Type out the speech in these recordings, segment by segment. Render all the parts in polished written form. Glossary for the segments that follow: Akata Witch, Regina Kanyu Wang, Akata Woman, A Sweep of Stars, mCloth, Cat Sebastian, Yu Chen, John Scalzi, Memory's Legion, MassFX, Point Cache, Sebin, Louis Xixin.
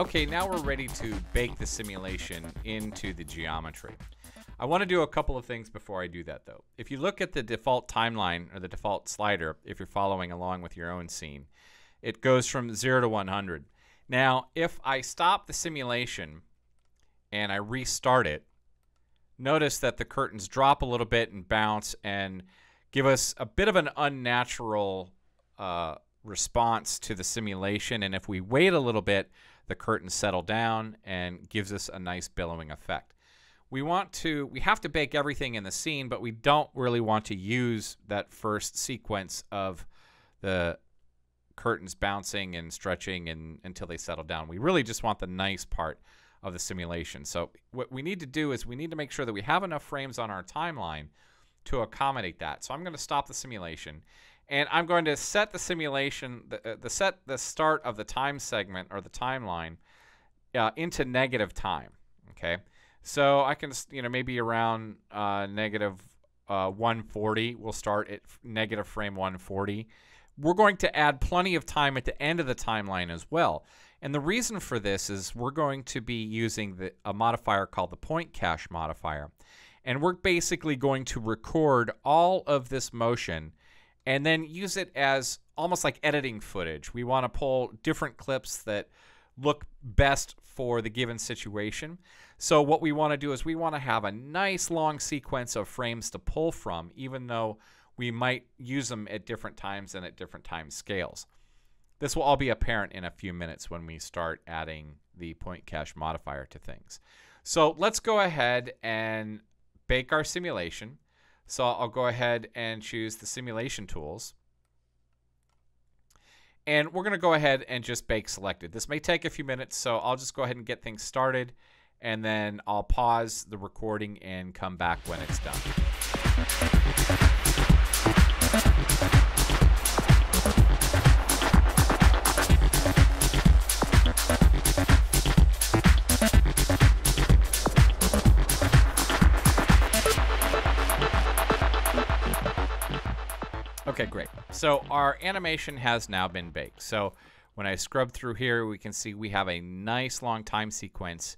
Okay, now we're ready to bake the simulation into the geometry. I want to do a couple of things before I do that though. If you look at the default timeline or the default slider, if you're following along with your own scene, it goes from 0 to 100. Now, if I stop the simulation and I restart it, notice that the curtains drop a little bit and bounce and give us a bit of an unnatural response to the simulation. And if we wait a little bit, the curtains settle down and gives us a nice billowing effect. We have to bake everything in the scene, but we don't really want to use that first sequence of the curtains bouncing and stretching and until they settle down. We really just want the nice part of the simulation. So what we need to do is we need to make sure that we have enough frames on our timeline to accommodate that. So I'm going to stop the simulation and I'm going to set the simulation, set the start of the time segment or the timeline into negative time. Okay. So I can, maybe around -140, we'll start at negative frame 140. We're going to add plenty of time at the end of the timeline as well. And the reason for this is we're going to be using a modifier called the point cache modifier. And we're basically going to record all of this motion and then use it as almost like editing footage. We want to pull different clips that look best for the given situation. So what we want to do is we want to have a nice long sequence of frames to pull from, even though we might use them at different times and at different time scales. This will all be apparent in a few minutes when we start adding the point cache modifier to things. So let's go ahead and bake our simulation. So I'll go ahead and choose the simulation tools. And we're going to go ahead and just bake selected. This may take a few minutes, so I'll just go ahead and get things started, and then I'll pause the recording and come back when it's done. Okay, great. So our animation has now been baked. So when I scrub through here, we can see we have a nice long time sequence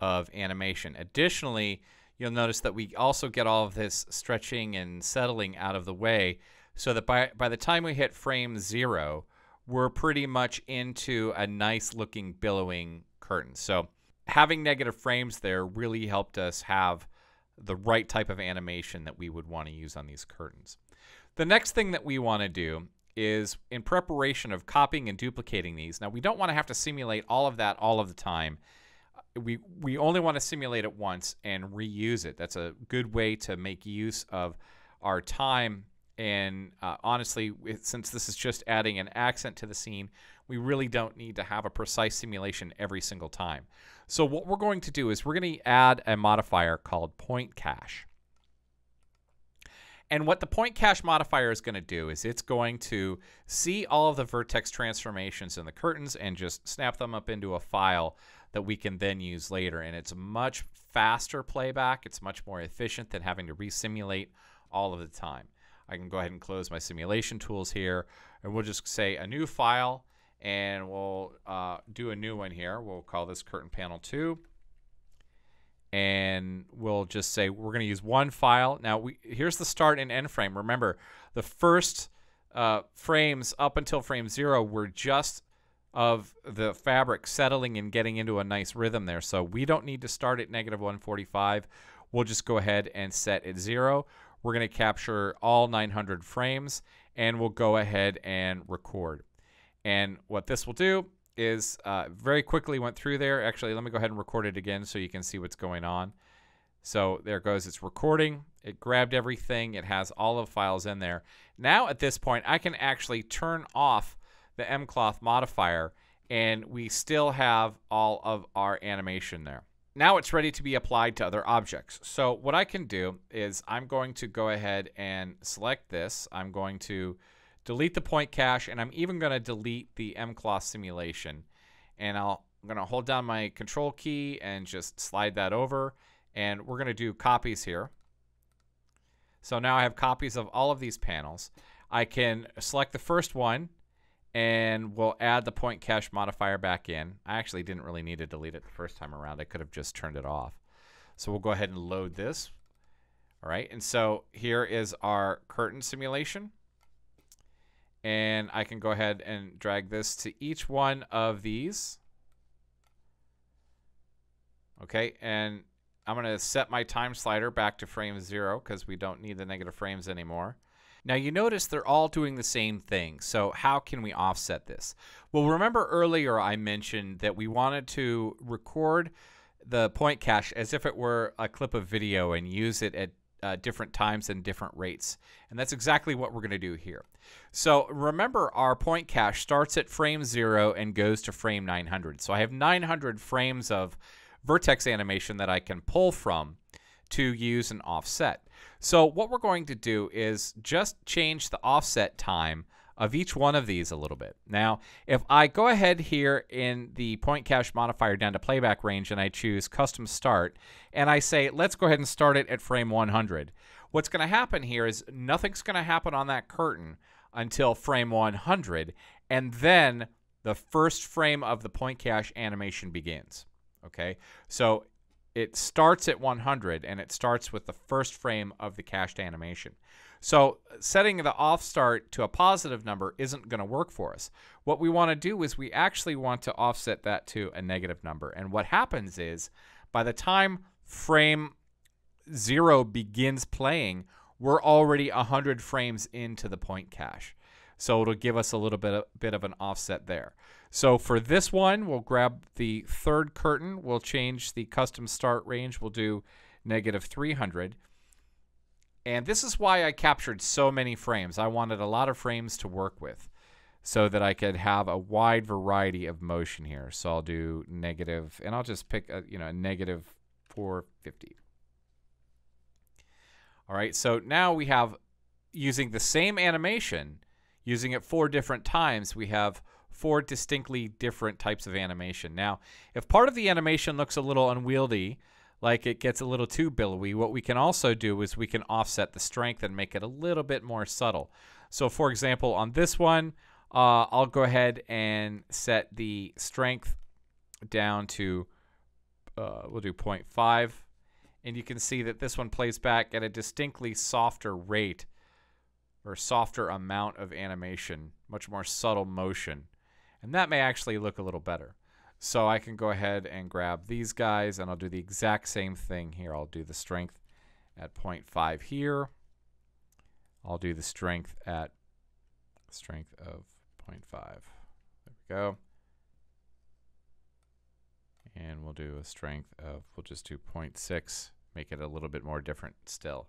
of animation. Additionally, you'll notice that we also get all of this stretching and settling out of the way so that by the time we hit frame 0, we're pretty much into a nice looking billowing curtain. So having negative frames there really helped us have the right type of animation that we would want to use on these curtains. The next thing that we want to do is in preparation of copying and duplicating these. Now, we don't want to have to simulate all of that all of the time. We only want to simulate it once and reuse it. That's a good way to make use of our time. And honestly, since this is just adding an accent to the scene, we really don't need to have a precise simulation every single time. So what we're going to do is we're going to add a modifier called point cache. And what the point cache modifier is going to do is it's going to see all of the vertex transformations in the curtains and just snap them up into a file that we can then use later. And it's much faster playback. It's much more efficient than having to resimulate all of the time. I can go ahead and close my simulation tools here. And we'll just say a new file. And we'll do a new one here. We'll call this curtain panel 2. And we'll just say we're going to use one file. Now, here's the start and end frame. Remember, the first frames up until frame 0 were just of the fabric settling and getting into a nice rhythm there. So we don't need to start at negative 145. We'll just go ahead and set at 0. We're going to capture all 900 frames, and we'll go ahead and record. And what this will do is very quickly went through there. Actually, let me go ahead and record it again so you can see what's going on. So there it goes. It's recording. It grabbed everything. It has all of the files in there. Now at this point, I can actually turn off the mCloth modifier, and we still have all of our animation there. Now it's ready to be applied to other objects. So what I can do is I'm going to go ahead and select this. I'm going to delete the point cache, and I'm even going to delete the mCloth simulation. And I'm going to hold down my control key and just slide that over. And we're going to do copies here. So now I have copies of all of these panels. I can select the first one and we'll add the point cache modifier back in. I actually didn't really need to delete it the first time around. I could have just turned it off. So we'll go ahead and load this. All right, and so here is our curtain simulation. And I can go ahead and drag this to each one of these. Okay, and I'm gonna set my time slider back to frame 0 because we don't need the negative frames anymore. Now you notice they're all doing the same thing. So how can we offset this? Well, remember earlier I mentioned that we wanted to record the point cache as if it were a clip of video and use it at different times and different rates. And that's exactly what we're gonna do here. So remember our point cache starts at frame 0 and goes to frame 900. So I have 900 frames of vertex animation that I can pull from to use an offset. So what we're going to do is just change the offset time of each one of these a little bit. Now, if I go ahead here in the point cache modifier down to playback range and I choose custom start and I say, let's go ahead and start it at frame 100. What's gonna happen here is nothing's gonna happen on that curtain until frame 100, and then the first frame of the point cache animation begins. Okay, so it starts at 100 and it starts with the first frame of the cached animation. So setting the off start to a positive number isn't going to work for us. What we want to do is we actually want to offset that to a negative number. And what happens is by the time frame 0 begins playing, we're already 100 frames into the point cache. So it'll give us a little bit of an offset there. So for this one, we'll grab the third curtain. We'll change the custom start range. We'll do negative 300. And this is why I captured so many frames. I wanted a lot of frames to work with so that I could have a wide variety of motion here. So I'll do negative, and I'll just pick a, you know, a negative 450. All right, so now we have, using the same animation, using it 4 different times, we have 4 distinctly different types of animation. Now, if part of the animation looks a little unwieldy, like it gets a little too billowy, what we can also do is we can offset the strength and make it a little bit more subtle. So for example, on this one, I'll go ahead and set the strength down to, we'll do 0.5. And you can see that this one plays back at a distinctly softer rate, or softer amount of animation, much more subtle motion. And that may actually look a little better. So I can go ahead and grab these guys and I'll do the exact same thing here. I'll do the strength at 0.5 here. I'll do the strength at strength of 0.5. There we go. And we'll do a strength of, we'll just do 0.6, make it a little bit more different still.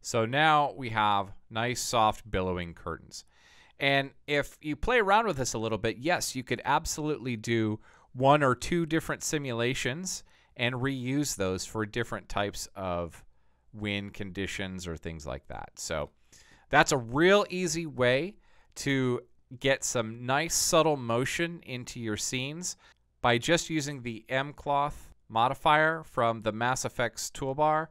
So now we have nice, soft, billowing curtains. And if you play around with this a little bit, yes, you could absolutely do 1 or 2 different simulations and reuse those for different types of wind conditions or things like that. So that's a real easy way to get some nice, subtle motion into your scenes by just using the mCloth modifier from the MassFX toolbar,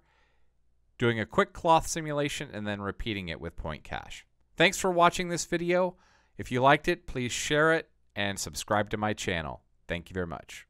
doing a quick cloth simulation, and then repeating it with point cache. Thanks for watching this video. If you liked it, please share it and subscribe to my channel. Thank you very much.